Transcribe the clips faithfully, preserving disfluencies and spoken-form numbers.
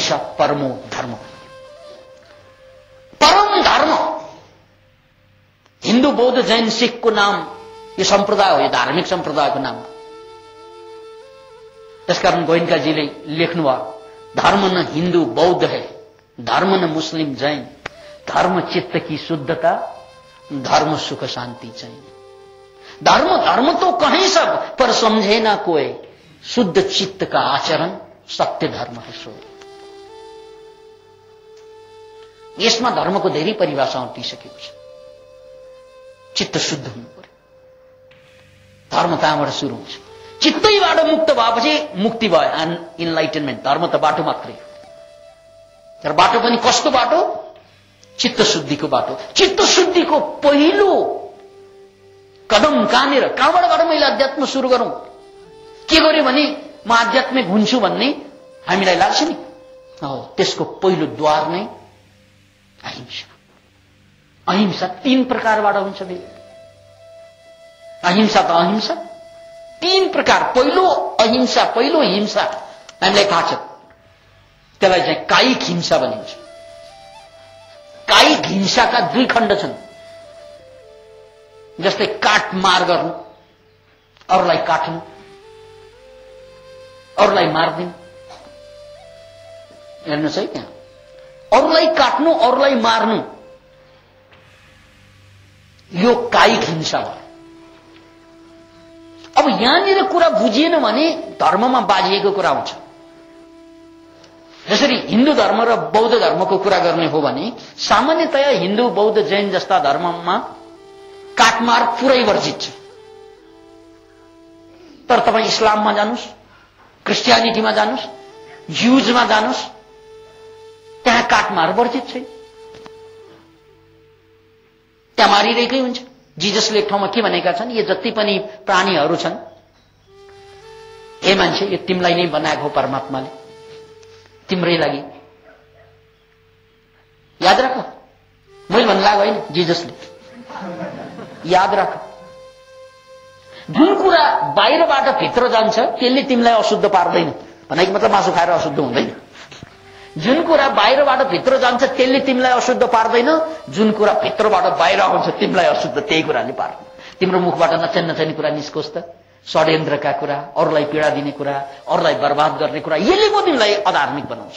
पुरुष परमो धर्म, परम धर्म। हिंदू बौद्ध जैन सिख को नाम ये संप्रदाय हो, ये धार्मिक संप्रदाय को नाम। त्यसकारण गोयनका जीले लेख्नु भयो, धर्म न हिंदू बौद्ध है, धर्म न मुस्लिम जैन, धर्म चित्त की शुद्धता, धर्म सुख शांति चाहिए। धर्म धर्म तो कहीं सब, पर समझे ना कोई, शुद्ध चित्त का आचरण सत्य धर्म है सो। यसमा धर्म को धेरै परिभाषाओं दिइसकेको छ। चित्त शुद्ध हुनु पर्यो, धर्म त्यहाँबाट सुरु हुन्छ। चित्तैबाट मुक्त भएपछि मुक्ति भयो, एन इनलाइटनमेन्ट। धर्म त बाटो मात्रै हो, तर बाटो पनि कस्तो बाटो? चित्त शुद्धिको बाटो। चित्त शुद्धिको पहिलो कदम कहाँनिर, कहाँबाट गरौँ? मैले अध्यात्म सुरु गरौँ, के गर्यो भने म आध्यात्मिक हुन्छु भन्ने हामीलाई लाग्छ नि, हो त्यसको पहिलो द्वार नै अहिंसा। अहिंसा तीन प्रकारबाट हुन्छ नि, अहिंसा त अहिंसा तीन प्रकार। पहिलो अहिंसा, पहिलो हिंसा हामीलाई थाहा छ, त्यसलाई चाहिँ कायिक हिंसा भनिन्छ। कायिक हिंसाका दुई खण्ड छन्, जस्तै काटमार गर्नु, अरूलाई काट्नु, अरूलाई मार्दिनु। हेर्नुहोस् है, त्यहाँ अरूलाई काट्नु, अरूलाई मार्नु, यो कायिक हिंसा भयो। अब यहाँनिर कुरा बुझिएन भने धर्ममा बाजिएको कुरा हुन्छ। जसरी हिन्दू धर्म र बौद्ध धर्मको कुरा गर्ने हो भने सामान्यतया हिन्दू बौद्ध जैन जस्ता धर्ममा काटमार पूरै वर्जित छ। तर तपाईँ इस्लाममा जानुस्, क्रिस्टियानिटीमा जानुस्, ज्यूजमा जानुस्, त्यहाँ काटमार वर्जित छैन, त्यहाँ मारिरहेकै हुन्छ। जिजसले एक ठाउँमा के भनेका छन्, यो जति पनि प्राणीहरू छन्, हे मान्छे, यो तिमीलाई नै बनाएको हो परमात्माले, तिम्रै लागि, याद राख। मैले भन्नुभएको होइन, जिजसले याद राख। जुन कुरा बाहिरबाट भित्र जान्छ त्यसले तिमीलाई अशुद्ध पार्दैन, भनेको मतलब मासु खाएर अशुद्ध हुँदैन। जुन कुरा बाहिरबाट भित्र जान्छ त्यसले तिमीलाई अशुद्ध पार्दैन, जुन कुरा भित्रबाट बाहिर आउँछ तिमीलाई अशुद्ध त्यही कुराले पार्दैन। तिम्रो मुखबाट नचाहिने नचाहिने कुरा निस्कोस् त, षड्यन्त्रका कुरा, अरूलाई पीडा दिने कुरा, अरूलाई बर्बाद गर्ने कुरा, यसले म तिमीलाई अधार्मिक बनाउँछ।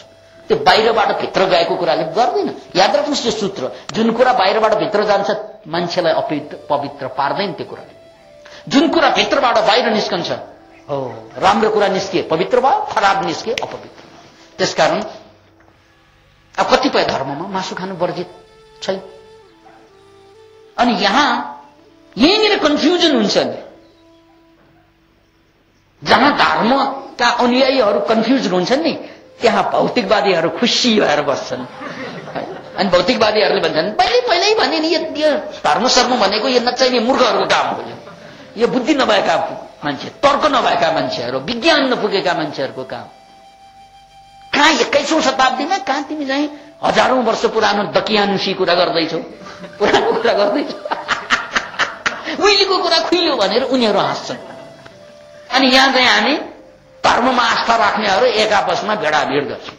त्यो बाहिरबाट भित्र गएको कुराले गर्दैन। याद राख्नुहोस् यो सूत्र, जुन कुरा बाहिरबाट भित्र जान्छ मान्छेलाई अपवित्र पवित्र पार्दैन त्यो कुराले, जुन कुरा भित्रबाट बाहिर निस्कन्छ, हो राम्रो कुरा निस्के पवित्र भयो, खराब निस्के अपवित्र। त्यसकारण अब कतिपय धर्ममा मासु खानु वर्जित छैन। अनि यहाँ यहीँनिर कन्फ्युजन हुन्छ नि, जहाँ धर्मका अनुयायीहरू कन्फ्युज हुन्छन् नि, त्यहाँ भौतिकवादीहरू खुसी भएर बस्छन्। अनि भौतिकवादीहरूले भन्छन्, पहिले पहिल्यै भने नि यो धर्म सर्म भनेको यो नचाहिने मूर्खहरूको काम हो, यो बुद्धि नभएका मान्छे, तर्क नभएका मान्छेहरू, विज्ञान नपुगेका मान्छेहरूको काम। कहाँ एक्काइसौँ शताब्दीमा, कहाँ तिमी चाहिँ हजारौँ वर्ष पुरानो दकियानुसी कुरा गर्दैछौ, पुरानो कुरा गर्दैछौ, उहिलेको कुरा खुइल्यो भनेर उनीहरू हाँस्छन्। अनि यहाँ चाहिँ हामी धर्ममा आस्था राख्नेहरू एक आपसमा भेडाभिड गर्छौँ।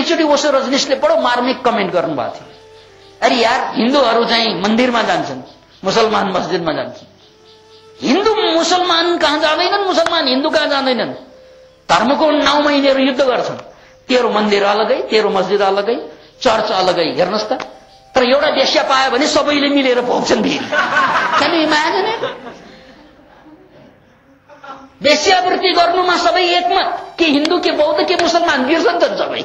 एकचोटि ओशो रजनीशले बडो मार्मिक कमेन्ट गर्नुभएको थियो, अरे यार, हिन्दूहरू चाहिँ मन्दिरमा जान्छन्, मुसलमान मस्जिदमा जान्छन्। हिन्दू मुसलमान कहाँ जाँदैनन्, मुसलमान हिन्दू कहाँ जाँदैनन्। धर्मको नाउँमा यिनीहरू युद्ध गर्छन्। तेरो मन्दिर अलगै, तेरो मस्जिद अलगै, चर्च अलगै। हेर्नुहोस् त, तर एउटा वेश्या पायो भने सबैले मिलेर भोग्छन् भिड। Can you imagine it? वेश्यावृत्ति गर्नुमा सबै एकमत, के हिन्दू के बौद्ध के मुसलमान, बिर्सन्छन् त सबै।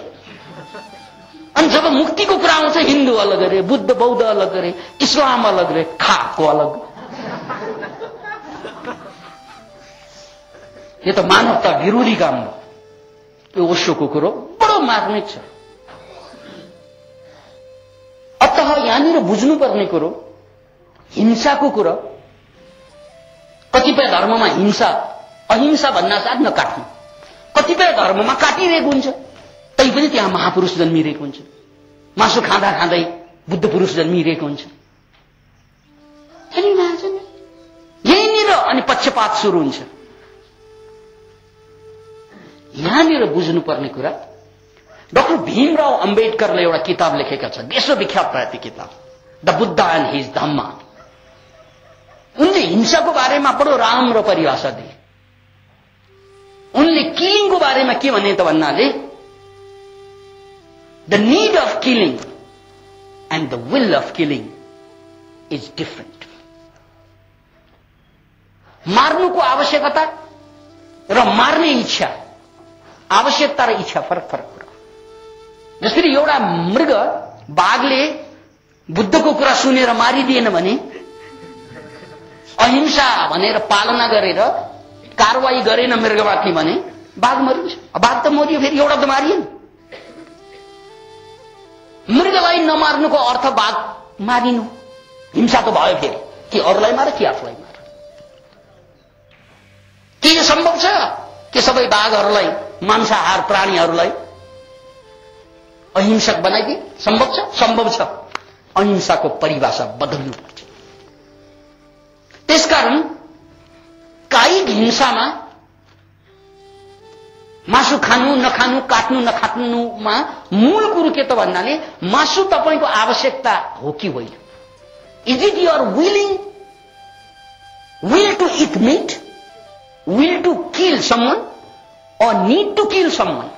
अनि जब मुक्तिको कुरा आउँछ, हिन्दू अलग अरे, बुद्ध बौद्ध अलग अरे, इस्लाम अलग अरे, खाको अलग। यो त मानवता विरोधी काम हो। यो ओशोको कुरो बडो मार्मिक छ। अत यहाँनिर बुझ्नुपर्ने कुरो हिंसाको कुरो। कतिपय धर्ममा हिंसा अहिंसा भन्नासाथ नकाट्नु, कतिपय धर्ममा काटिरहेको हुन्छ, तैपनि त्यहाँ महापुरुष जन्मिरहेको हुन्छ। मासु खाँदा खाँदै बुद्ध पुरुष जन्मिरहेको हुन्छ। यहीँनिर अनि पक्षपात सुरु हुन्छ। यहाँनिर बुझ्नुपर्ने कुरा डॉक्टर भीमराव अंबेडकरले एउटा किताब लेखेका छन्, विश्वविख्यात भयो त्यो किताब the Buddha and his Dhamma. उनले हिंसाको बारेमा बडो राम्रो परिभाषा दिए। उनले किलिङको बारेमा के भने त भन्नाले the need of killing and the will of killing is different. मार्नुको आवश्यकता र मार्ने इच्छा, आवश्यकता र इच्छा फरक फरक कुरा। जसरी एउटा मृग बाघले बुद्धको कुरा सुनेर मारिदिएन भने अहिंसा भनेर पालना गरेर कारवाही गरेन मृगवादले भने बाघ मरिन्छ। बाघ त मरियो, फेरि एउटा त मारिएन। मृगलाई नमार्नुको अर्थ बाघ मारिनु, हिंसा त भयो। फेरि कि अरूलाई मार कि आफूलाई मार। के यो सम्भव छ कि सबै बाघहरूलाई, मांसाहार प्राणीहरूलाई अहिंसक बनाइदिए? सम्भव छ? सम्भव छ। अहिंसाको परिभाषा बदल्नु पर्छ। त्यसकारण कायिक हिंसामा मासु खानु नखानु, काट्नु नकाट्नुमा मूल कुरो के त भन्नाले मासु तपाईको आवश्यकता हो कि होइन। Is it your willing will to eat meat, will to kill someone और नीड टु किल समवन?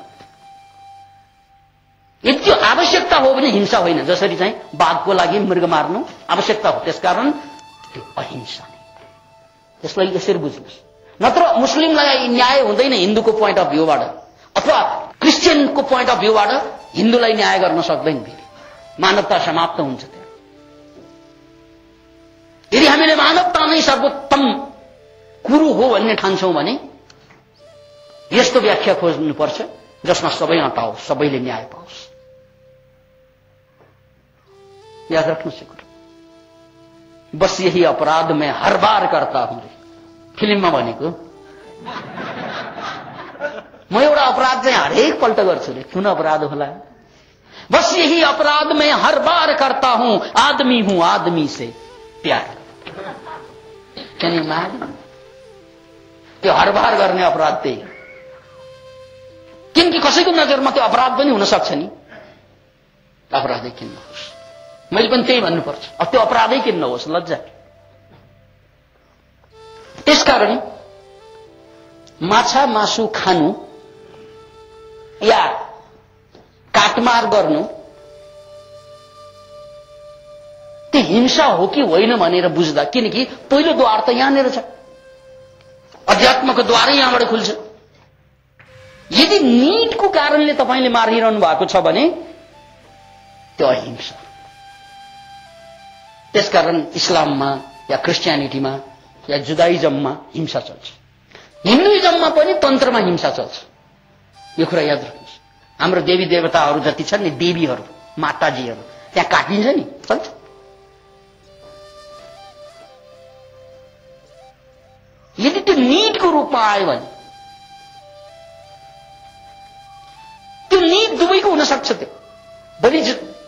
यदि आवश्यकता हो भने हिंसा होइन। जसरी चाहिँ बाघको लागि मृग मार्नु आवश्यकता हो, त्यसकारण त्यो अहिंसा नै। त्यसलाई यसरी बुझ्नुस्, नत्र मुस्लिमलाई न्याय हुँदैन हिन्दूको पोइन्ट अफ भ्यूबाट, अथवा क्रिश्चियनको पोइन्ट अफ भ्यूबाट हिन्दूलाई न्याय गर्न सक्दैन। फेरि मानवता समाप्त हुन्छ त्यहाँ। यदि हामीले मानवता नै सर्वोत्तम कुरो हो भन्ने ठान्छौँ भने यस्तो व्याख्या खोज्नुपर्छ जसमा सबै अटाओस्, सबैले न्याय पाओस्। याद रख्नुहोस् यो कुरा। बस यही अपराध मैं हर बार करता हूं, फिल्ममा भनेको म एउटा अपराध चाहिँ हरेक पल्ट गर्छु रे, कुन अपराध होला? बस यही अपराध मैं हर बार करता हूं, आदमी हूं आदमी से प्यार। कने माग्नु त्यो हर बार गर्ने अपराध त्यही हो। किनकि कसैको नजरमा त्यो अपराध पनि हुन सक्छ नि। अपराधै किन नहोस्, मैले पनि त्यही भन्नुपर्छ। अब त्यो अपराधै किन नहोस्, लज्जा। त्यसकारण माछा मासु खानु या काटमार गर्नु त्यो हिंसा हो कि होइन भनेर बुझ्दा, किनकि पहिलो द्वार त यहाँनिर छ, अध्यात्मको द्वारै यहाँबाट खुल्छ। यदि नीडको कारणले तपाईले मारिरहनु भएको छ भने त्यो अहिंसा। त्यसकारण इस्लाममा या क्रिश्चियनिटीमा या जुदाइजममा हिंसा चल्छ, हिन्दुइजममा पनि तन्त्रमा हिंसा चल्छ। यो कुरा याद राख्नुहोस्। हाम्रो देवी देवताहरू जति छन् नि, देवीहरू माताजीहरू, त्यहाँ काटिन्छ नि, चल्छ। यदि त्यो नीडको रूपमा आयो भने त्यो नीड दुवैको हुन सक्छ। त्यो बलि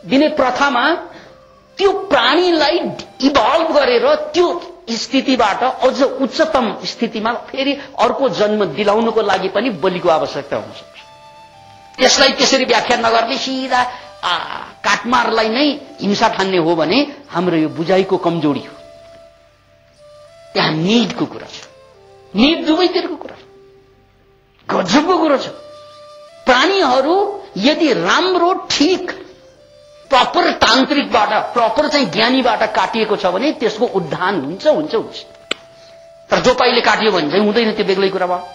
दिने प्रथामा त्यो प्राणीलाई इभल्भ गरेर त्यो स्थितिबाट अझ उच्चतम स्थितिमा फेरि अर्को जन्म दिलाउनुको लागि पनि बलिको आवश्यकता हुन सक्छ। त्यसलाई त्यसरी व्याख्या नगर्ने, सिधा काटमारलाई नै हिंसा ठान्ने हो भने हाम्रो यो बुझाइको कमजोरी हो। त्यहाँ नीडको कुरा छ, नीड दुवैतिरको कुरा, गजबको कुरा छ। प्राणीहरू यदि राम्रो ठिक प्रपर तान्त्रिकबाट, प्रपर चाहिँ ज्ञानीबाट काटिएको छ भने त्यसको उद्धार हुन्छ हुन्छ हुन्छ। तर जो पाइले काटियो भने चाहिँ हुँदैन, त्यो बेग्लै कुरा भयो।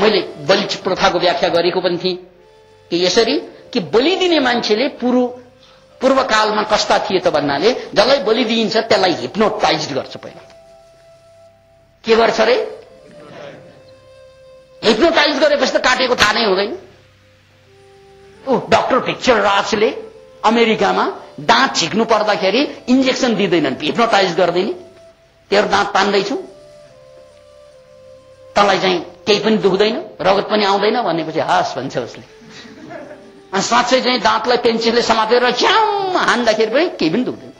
मैले बलि प्रथाको व्याख्या गरेको पनि थिएँ कि यसरी कि बलि दिने मान्छेले पूर्व पूर्वकालमा कस्ता थिए त भन्नाले जसलाई बलि दिइन्छ त्यसलाई हिप्नोटाइज्ड गर्छ। पहिला के गर्छ रे? हिप्नोटाइज गरेपछि त काटेको थाहा नै हुँदैन। ओ डाक्टर पिक्चर राजले अमेरिकामा दाँत छिक्नु पर्दाखेरि इन्जेक्सन दिँदैनन्, हिप्नोटाइज गर्दैन। तेरो दाँत तान्दैछु, तँलाई चाहिँ केही पनि दुख्दैन, रगत पनि आउँदैन भनेपछि हास भन्छ उसले। अनि साँच्चै चाहिँ दाँतलाई पेन्सिलले समातेर च्याम हान्दाखेरि पनि केही पनि दुख्दैन,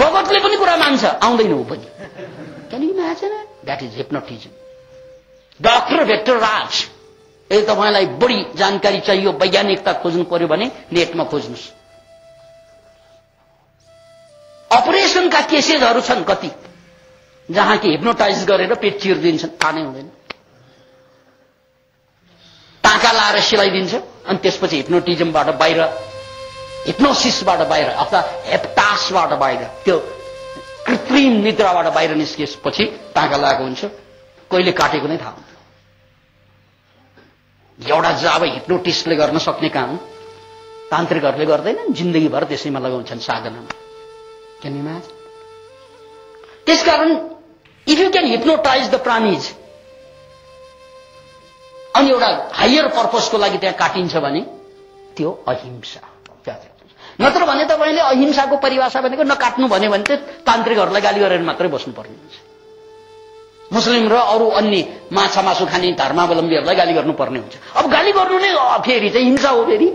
रगतले पनि कुरा मान्छ, आउँदैन ऊ पनि। किनकि मान्छ न, that is hypnotism. Doctor vector राज यदि तपाईलाई बढी जानकारी चाहियो वैज्ञानिकता खोज्नु पर्यो भने नेटमा खोज्नुस्। अपरेशनका केसेसहरु छन् कति जहाँ कि हिप्नोटाइज गरेर पेट चिर्दिन्छन्, थाहा नै हुँदैन, टाका लाएर सिलाइदिन्छ अनि त्यसपछि हिप्नोटिजमबाट बाहिर, हिप्नोसिसबाट बाहिर अथवा हेप्टासबाट बाहिर, त्यो कृत्रिम निद्राबाट बाहिर निस्केपछि टाका लागेको हुन्छ, कहिले काटेको नै थाहा हुँदैन। एउटा जब हिप्नोटिस्टले गर्न सक्ने काम तान्त्रिकहरूले गर्दैनन्, जिन्दगीभर त्यसैमा लगाउँछन् साधनामा। Can you imagine? त्यसकारण if you can hypnotize the प्राणीज अनि एउटा हायर पर्पसको लागि त्यहाँ काटिन्छ भने त्यो अहिंसा। नत्र भने तपाईले अहिंसाको परिभाषा भनेको नकाट्नु भन्यो भने त तान्त्रिकहरूलाई गाली गरेर मात्रै बस्नु पर्ने हुन्छ। मुस्लिम र अरू अन्य माछा मासु खाने धर्मावलम्बीहरूलाई गाली गर्नु पर्ने हुन्छ। अब गाली गर्नु नै फेरि चाहिँ हिंसा हो, फेरि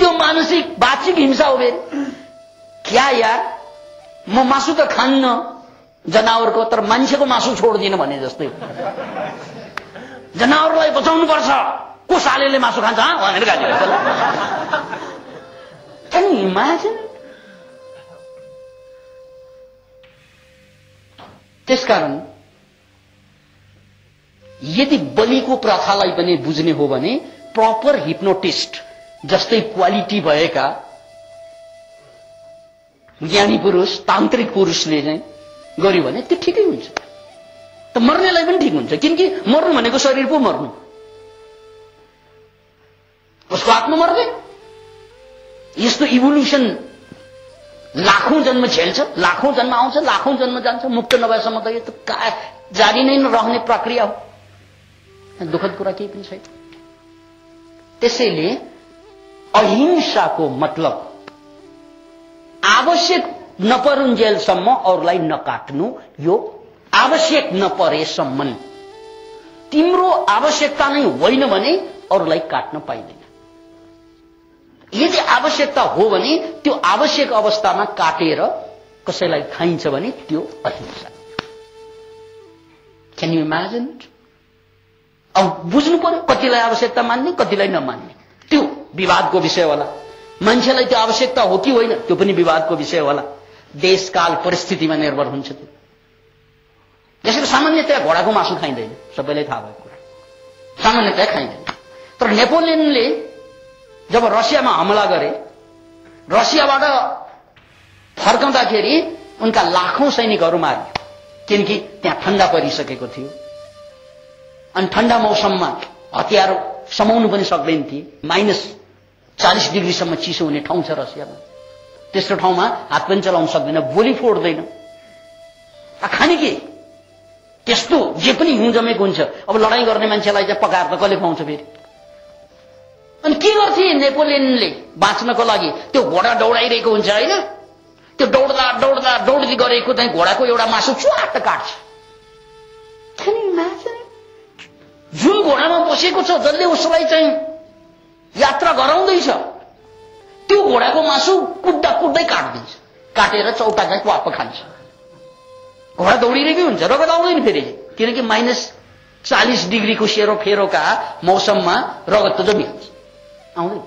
त्यो मानसिक वाचिक हिंसा हो। फेरि क्या यार, म मासु त खान्न जनावरको, तर मान्छेको मासु छोड्दिन भने जस्तै हो। जनावरलाई बचाउनु पर्छ, को सालेले मासु खान्छ भनेर गाली गर्छ। Can you imagine? त्यसकारण यदि बलिको प्रथालाई पनि बुझ्ने हो भने प्रपर हिप्नोटिस्ट जस्तै क्वालिटी भएका ज्ञानी पुरुष, तान्त्रिक पुरुषले चाहिँ गर्यो भने त्यो ठिकै हुन्छ। त मर्नेलाई पनि ठिक हुन्छ, किनकि मर्नु भनेको शरीर पो मर्नु, उसको आत्मा मर्दैन। यस्तो इभोल्युसन लाखौं जन्म झेल्छ, लाखौं जन्म आउँछ, लाखौं जन्म जान्छ, मुक्त नभएसम्म त यो त जारी नै नरहने प्रक्रिया हो। दुःखद कुरा केही पनि छैन। त्यसैले अहिंसाको मतलब आवश्यक नपरुन्जेलसम्म अरूलाई नकाट्नु। यो आवश्यक नपरेसम्म, तिम्रो आवश्यकता नै होइन भने अरूलाई काट्न पाइँदैन। यदि आवश्यकता हो भने त्यो आवश्यक अवस्थामा काटेर कसैलाई खाइन्छ भने त्यो अहिंसा। Can you imagine? अब बुझ्नु पर्यो कतिलाई आवश्यकता मान्ने कतिलाई नमान्ने, त्यो विवादको विषय होला। मान्छेलाई त्यो आवश्यकता हो कि होइन त्यो पनि विवादको विषय होला, देश काल परिस्थितिमा निर्भर हुन्छ। त्यसैले सामान्यतया घोडाको मासु खाइँदैन, सबैलाई थाहा भएको कुरा, सामान्यतया खाइँदैन। तर नेपोलियनले जब रसियामा हमला गरे, रसियाबाट फर्काउँदाखेरि उनका लाखौं सैनिकहरू मारे, किनकि त्यहाँ ठण्डा परिसकेको थियो अनि ठण्डा मौसममा हतियार समाउनु पनि सक्दैन थिए। माइनस चालीस डिग्रीसम्म चिसो हुने ठाउँ छ रसियामा, त्यस्तो ठाउँमा हात पनि चलाउन सक्दैन, बोली फोड्दैन, खाने के त्यस्तो जे पनि हिउँ जमेको हुन्छ। अब लडाईं गर्ने मान्छेलाई चाहिँ पकाएर त कसले खुवाउँछ फेरि? अनि के गर्थे नेपोलियनले बाँच्नको लागि? त्यो घोडा दौडाइरहेको हुन्छ हैन, त्यो दौड्दा दौड्दा दौड्दै गरेको चाहिँ घोडाको एउटा मासु चुवाट काट्छ। Can you imagine? जुन घोडामा बसेको छ, जसले उसलाई चाहिँ यात्रा गराउँदैछ, त्यो घोडाको मासु कुट्दा कुट्दै काट्दिन्छ, काटेर चौताका क्वाप खान्छ। घोडा दौडिरहेकै हुन्छ, रगत आउँदैन फेरि, किनकि माइनस चालीस डिग्रीको सेरो फेरोका मौसममा रगत त जमिहाल्छ, आउँदैन।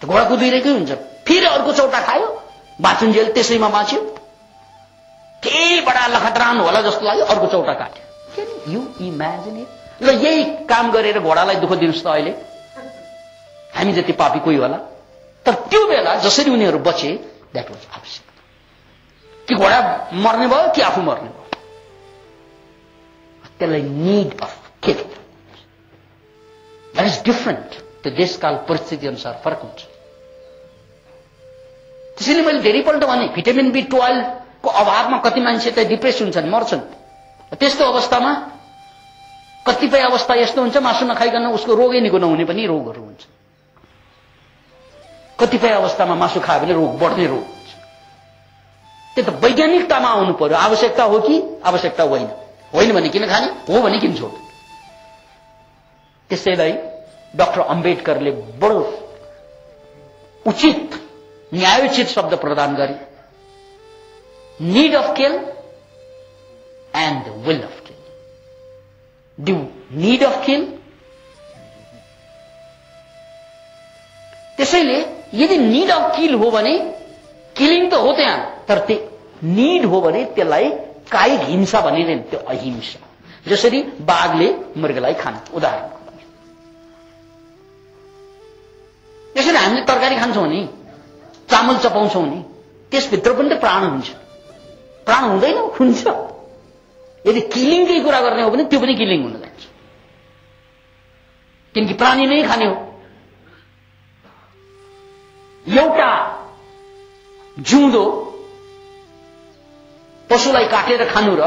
त्यो घोडा कुदिरहेकै हुन्छ, फेरि अर्को चौता खायो, बाचुन्जेल त्यसैमा बाँच्यो। केही बडा लखतरान होला जस्तो लाग्यो, अर्को चौता काट्यो। Can you imagine it? ल यही काम गरेर घोडालाई दुःख दिनुस् त अहिले, हामी जति पापी कोही होला। तर त्यो बेला जसरी उनीहरू बचे, द्याट वाज आवश्यक। कि घोडा मर्ने भयो कि आफू मर्ने भयो, त्यसलाई need of kill. That is different, त्यो देशकाल परिस्थिति अनुसार फरक हुन्छ। त्यसैले मैले धेरैपल्ट भने भिटामिन बी ट्वेल्भ को अभावमा कति मान्छे त डिप्रेस हुन्छन्, मर्छन्। त्यस्तो अवस्थामा कतिपय अवस्था यस्तो हुन्छ मासु नखाइकन उसको रोगै निको नहुने पनि रोगहरू हुन्छ। कतिपय अवस्थामा मासु खायो भने रोग बढ्ने रोग हुन्छ। त्यो त वैज्ञानिकतामा आउनु पर्यो, आवश्यकता हो कि आवश्यकता होइन, होइन भने किन खाने, हो भने किन छोड्ने। त्यसैलाई डाक्टर अम्बेडकरले बडो उचित न्यायोचित शब्द प्रदान गरे, need of kill and will of kill. the need of kill. त्यसैले यदि need of kill हो भने killing तो होते हैं, तर ते need हो भने त्यसलाई कायिक हिंसा भनिदैन, त्यो अहिंसा। जसरी बाघले मृगलाई खान्छ उदाहरणको लागि। त्यसैले हामीले तरकारी खान्छौँ नि, चामल चपाउँछौँ नि, त्यसभित्र पनि त प्राण हुन्छ। प्राण हुँदैन, हुन्छ। यदि किलिङकै कुरा गर्ने हो भने त्यो पनि किलिङ हुन जान्छ, किनकि प्राणी नै खाने हो। एउटा जिउँदो पशुलाई काटेर खानु र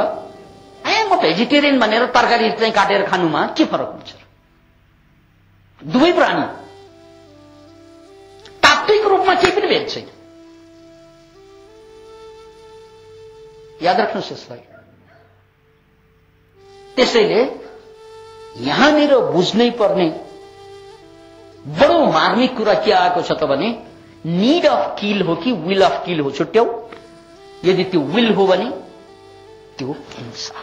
ए म भेजिटेरियन भनेर तरकारी चाहिँ काटेर खानुमा के फरक हुन्छ? दुवै प्राणी तात्विक रूपमा केही पनि भेद छैन। याद राख्नुहोस् यसलाई। त्यसैले यहाँनिर बुझ्नै पर्ने बडो मार्मिक कुरा के आएको छ त भने नीड अफ किल हो कि विल अफ किल हो छुट्याउ। यदि त्यो विल हो भने त्यो हिंसा,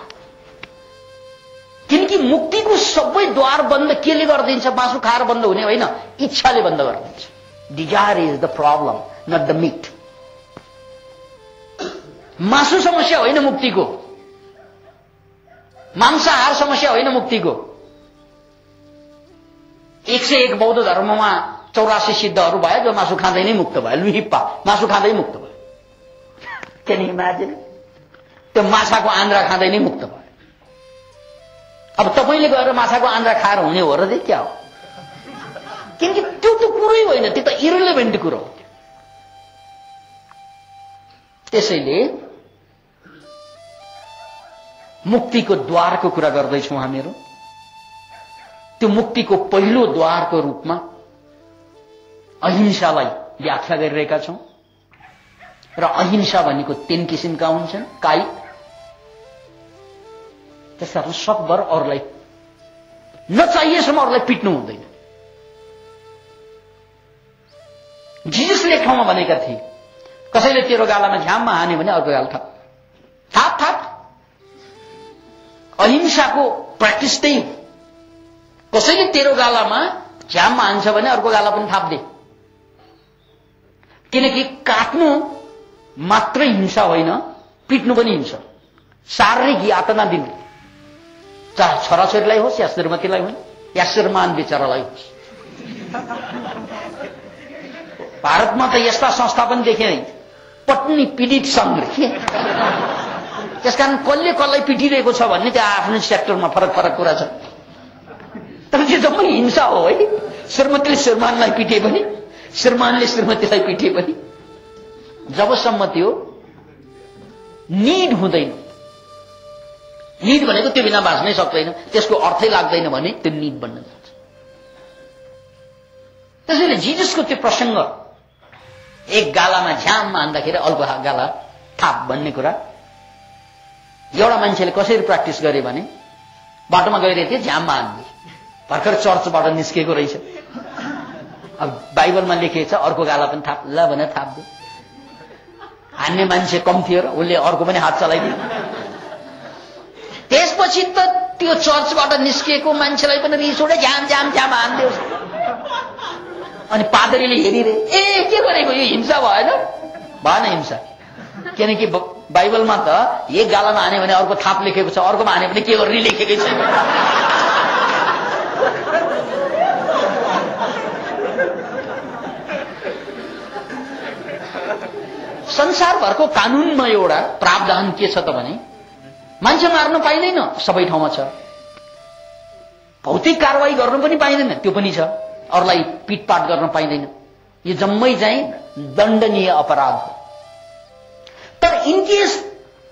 किनकि मुक्तिको सबै द्वार बन्द केले गर्दिन्छ? बासु खाएर बन्द हुने होइन, इच्छाले बन्द गर्दिन्छ। Desire is the problem, not the meat. मासु समस्या होइन मुक्तिको, मांसाहार समस्या होइन मुक्तिको। एक से एक बौद्ध धर्ममा चौरासी सिद्धहरू भए जो मासु खाँदै नै मुक्त भए। लुहिप्पा मासु खाँदै मुक्त भयो। Can you imagine? त्यो माछाको आन्द्रा खाँदै नै मुक्त भयो। अब तपाईले गएर माछाको आन्द्रा खाएर हुने हो र? के हो? किनकि त्यो त कुरै होइन, त्यो त इरेलेभेन्ट कुरा हो। त्यसैले मुक्तिको द्वारको कुरा गर्दैछौँ हामीहरू। त्यो मुक्तिको पहिलो द्वारको रूपमा अहिंसालाई व्याख्या गरिरहेका छौँ र अहिंसा भनेको तीन किसिमका हुन्छन्, कायिक। त्यसकारण सकभर अरूलाई नचाहिएसम्म अरूलाई पिट्नु हुँदैन। जिजसले एक ठाउँमा भनेका थिए, कसैले तेरो गालामा झ्याममा हाने भने अर्को गाल थाप थाप थाप। अहिंसाको प्र्याक्टिस त्यही हो। कसैले तेरो गालामा झ्याममा हान्छ भने अर्को गाला पनि थाप्दे, किनकि काट्नु मात्रै हिंसा होइन, पिट्नु पनि हिंसा। शारीरिक यातना दिनु, चाहे छोराछोरीलाई होस् या श्रीमतीलाई होस् या श्रीमान बिचरालाई होस्। भारतमा त यस्ता संस्था पनि देखे है, पत्नी पीडित संघ। त्यसकारण कसले कसलाई पिटिरहेको छ भन्ने त्यो आफ्नो सेक्टरमा फरक फरक कुरा छ, तर त्यो जम्मै हिंसा हो है। श्रीमतीले श्रीमानलाई पिटे पनि, श्रीमानले श्रीमतीलाई पिटे पनि, जबसम्म त्यो निड हुँदैन। निड भनेको त्यो बिना बाँच्नै सक्दैन, त्यसको अर्थै लाग्दैन भने त्यो निड बन्न जान्छ। त्यसैले जिजसको त्यो प्रसंग, एक गालामा झ्याममा हान्दाखेरि अर्को गाला थाप भन्ने कुरा, एउटा मान्छेले कसरी प्र्याक्टिस गरे भने बाटोमा गइरहेको थिए, झ्याममा हान्ने, भर्खर चर्चबाट निस्केको रहेछ। अब बाइबलमा लेखिएको छ अर्को गाला पनि थाप ल भनेर थाप्दियो। हान्ने मान्छे कम थियो र उसले अर्को पनि हात चलाइदियो। त्यसपछि त त्यो चर्चबाट निस्किएको मान्छेलाई पनि रिस उठ्यो, झ्याम झ्याम झ्याम हान्दियो। अनि पादरीले हेरिरहे, ए के गरेको, यो हिंसा भएन? भएन हिंसा, किनकि बाइबलमा त एक गालामा हाने भने अर्को थाप लेखेको छ, अर्कोमा हाने भने के गर्ने लेखेकै छैन। संसारभरको कानूनमा एउटा प्रावधान के छ त भने मान्छे मार्न पाइँदैन, सबै ठाउँमा छ। भौतिक कारवाही गर्न पनि पाइँदैन, त्यो पनि छ। अरूलाई पिटपाट गर्न पाइँदैन, यो जम्मै चाहिँ दण्डनीय अपराध हो। तर इनकेस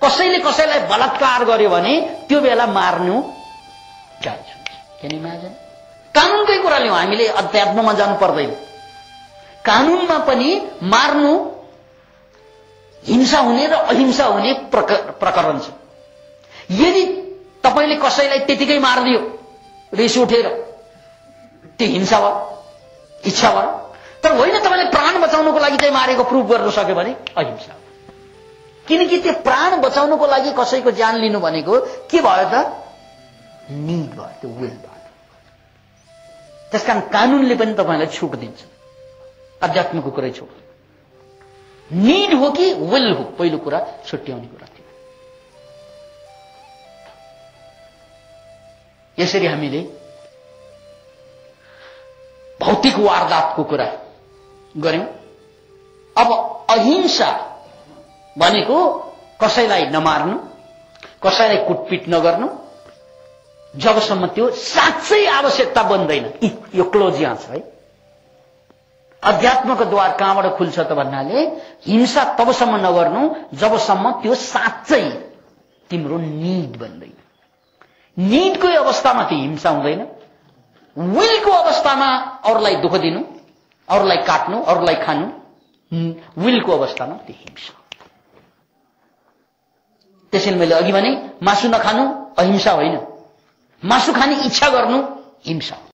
कसैले कसैलाई बलात्कार गर्यो भने त्यो बेला मार्नु जायज हुन्छ। Can you imagine? कानूनकै कुरा लियौँ, हामीले अध्यात्ममा जानु पर्दैन। कानूनमा पनि मार्नु हिंसा हुने र अहिंसा हुने प्रकरण छ। यदि तपाईले कसैलाई त्यतिकै मारिदियो रिस उठेर, त्यो हिंसा भयो, इच्छा भयो। तर होइन तपाईले प्राण बचाउनको लागि चाहिँ मारेको प्रूफ गर्न सक्यो भने अहिंसा, किनकि त्यो प्राण बचाउनको लागि कसैको जान लिनु भनेको के भयो त? निबा त्यो विलबाट त्यस कारण कानूनले पनि तपाईलाई छुट दिन्छ अध्यात्मको कुरै छोड्नु नीड हो कि विल हो पहिलो कुरा छुट्याउने कुरा थियो। यसरी हामीले भौतिक वारदातको कुरा गर्यौं। अब अहिंसा भनेको कसैलाई नमार्नु, कसैलाई कुटपिट नगर्नु जबसम्म त्यो साँच्चै आवश्यकता बन्दैन। यो क्लोज यहाँ छ है। अध्यात्मको द्वार कहाँबाट खुल्छ त भन्नाले हिंसा तबसम्म नगर्नु जबसम्म त्यो साँच्चै तिम्रो नीड बन्दैन। नीडको अवस्थामा त्यो हिंसा हुँदैन। विलको अवस्थामा अरूलाई दुःख दिनु, अरूलाई काट्नु, अरूलाई खानु विलको अवस्थामा त्यो हिंसा। त्यसैले मैले अघि भने मासु नखानु अहिंसा होइन, मासु खाने इच्छा गर्नु हिंसा।